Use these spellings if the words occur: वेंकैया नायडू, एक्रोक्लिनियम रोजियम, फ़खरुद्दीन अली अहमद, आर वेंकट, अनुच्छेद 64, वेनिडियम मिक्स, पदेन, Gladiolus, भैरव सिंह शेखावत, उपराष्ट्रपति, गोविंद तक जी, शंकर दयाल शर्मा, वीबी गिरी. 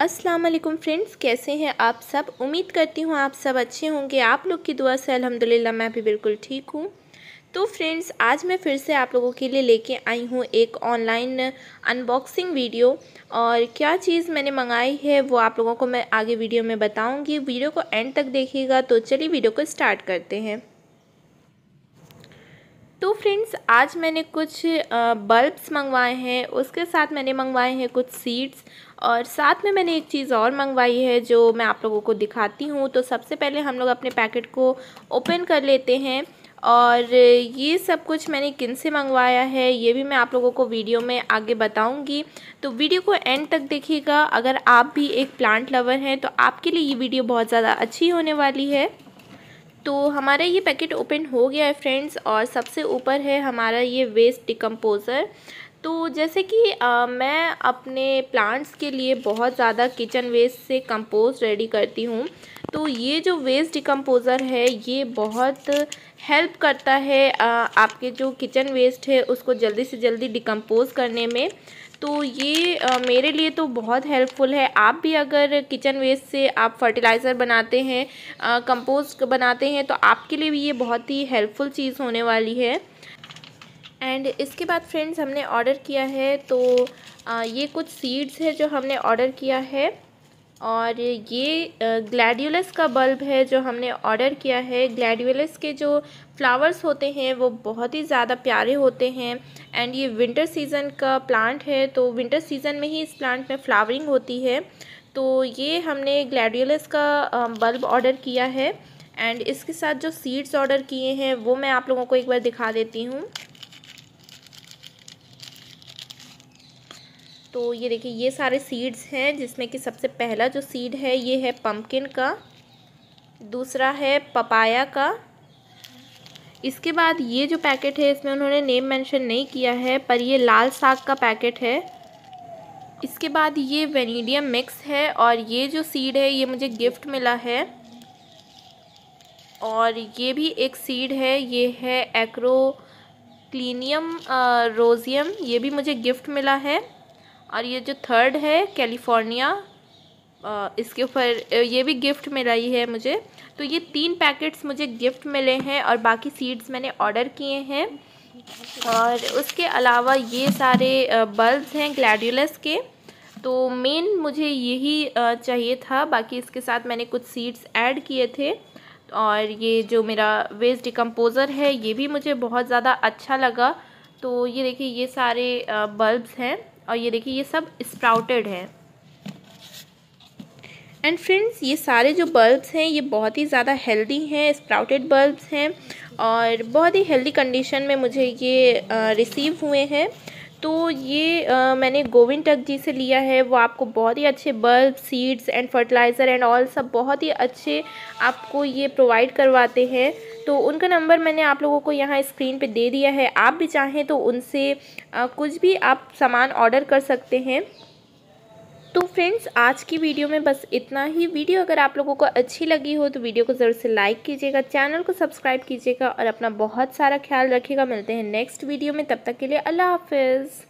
अस्सलाम वालेकुम फ्रेंड्स, कैसे हैं आप सब। उम्मीद करती हूँ आप सब अच्छे होंगे। आप लोग की दुआ से अल्हम्दुलिल्लाह मैं भी बिल्कुल ठीक हूँ। तो फ्रेंड्स, आज मैं फिर से आप लोगों के लिए लेके आई हूँ एक ऑनलाइन अनबॉक्सिंग वीडियो, और क्या चीज़ मैंने मंगाई है वो आप लोगों को मैं आगे वीडियो में बताऊँगी। वीडियो को एंड तक देखिएगा। तो चलिए वीडियो को स्टार्ट करते हैं। तो फ्रेंड्स, आज मैंने कुछ बल्ब्स मंगवाए हैं, उसके साथ मैंने मंगवाए हैं कुछ सीड्स, और साथ में मैंने एक चीज़ और मंगवाई है जो मैं आप लोगों को दिखाती हूँ। तो सबसे पहले हम लोग अपने पैकेट को ओपन कर लेते हैं। और ये सब कुछ मैंने किन से मंगवाया है ये भी मैं आप लोगों को वीडियो में आगे बताऊंगी। तो वीडियो को एंड तक देखिएगा। अगर आप भी एक प्लांट लवर हैं तो आपके लिए ये वीडियो बहुत ज़्यादा अच्छी होने वाली है। तो हमारा ये पैकेट ओपन हो गया है फ्रेंड्स, और सबसे ऊपर है हमारा ये वेस्ट डिकम्पोज़र। तो जैसे कि मैं अपने प्लांट्स के लिए बहुत ज़्यादा किचन वेस्ट से कंपोस्ट रेडी करती हूँ, तो ये जो वेस्ट डिकम्पोज़र है ये बहुत हेल्प करता है आपके जो किचन वेस्ट है उसको जल्दी से जल्दी डिकम्पोज़ करने में। तो ये मेरे लिए तो बहुत हेल्पफुल है। आप भी अगर किचन वेस्ट से आप फर्टिलाइज़र बनाते हैं, कंपोस्ट बनाते हैं, तो आपके लिए भी ये बहुत ही हेल्पफुल चीज़ होने वाली है। एंड इसके बाद फ्रेंड्स हमने ऑर्डर किया है, तो ये कुछ सीड्स है जो हमने ऑर्डर किया है, और ये ग्लैडियोलस का बल्ब है जो हमने ऑर्डर किया है। ग्लैडियोलस के जो फ्लावर्स होते हैं वो बहुत ही ज़्यादा प्यारे होते हैं, एंड ये विंटर सीज़न का प्लांट है, तो विंटर सीज़न में ही इस प्लांट में फ्लावरिंग होती है। तो ये हमने ग्लैडियोलस का बल्ब ऑर्डर किया है। एंड इसके साथ जो सीड्स ऑर्डर किए हैं वो मैं आप लोगों को एक बार दिखा देती हूँ। तो ये देखिए, ये सारे सीड्स हैं, जिसमें कि सबसे पहला जो सीड है ये है पम्पकिन का, दूसरा है पपाया का। इसके बाद ये जो पैकेट है इसमें उन्होंने नेम मेंशन नहीं किया है, पर ये लाल साग का पैकेट है। इसके बाद ये वेनिडियम मिक्स है, और ये जो सीड है ये मुझे गिफ्ट मिला है। और ये भी एक सीड है, ये है एक्रोक्लिनियम रोजियम, ये भी मुझे गिफ्ट मिला है। और ये जो थर्ड है कैलिफोर्निया, इसके ऊपर ये भी गिफ्ट मिला ही है मुझे। तो ये तीन पैकेट्स मुझे गिफ्ट मिले हैं, और बाकी सीड्स मैंने ऑर्डर किए हैं। और उसके अलावा ये सारे बल्ब्स हैं ग्लैडियोलस के, तो मेन मुझे यही चाहिए था। बाकी इसके साथ मैंने कुछ सीड्स ऐड किए थे। और ये जो मेरा वेस्ट डिकम्पोज़र है ये भी मुझे बहुत ज़्यादा अच्छा लगा। तो ये देखिए, ये सारे बल्ब्स हैं, और ये देखिए ये सब स्प्राउटेड हैं। एंड फ्रेंड्स, ये सारे जो बल्ब्स हैं ये बहुत ही ज़्यादा हेल्दी हैं, स्प्राउटेड बल्ब्स हैं, और बहुत ही हेल्दी कंडीशन में मुझे ये रिसीव हुए हैं। तो ये मैंने गोविंद तक जी से लिया है। वो आपको बहुत ही अच्छे bulb, seeds and fertiliser and all सब बहुत ही अच्छे आपको ये प्रोवाइड करवाते हैं। तो उनका नंबर मैंने आप लोगों को यहाँ स्क्रीन पे दे दिया है। आप भी चाहें तो उनसे कुछ भी आप सामान ऑर्डर कर सकते हैं। तो फ्रेंड्स, आज की वीडियो में बस इतना ही। वीडियो अगर आप लोगों को अच्छी लगी हो तो वीडियो को ज़रूर से लाइक कीजिएगा, चैनल को सब्सक्राइब कीजिएगा, और अपना बहुत सारा ख्याल रखिएगा। मिलते हैं नेक्स्ट वीडियो में, तब तक के लिए अल्लाह हाफिज़।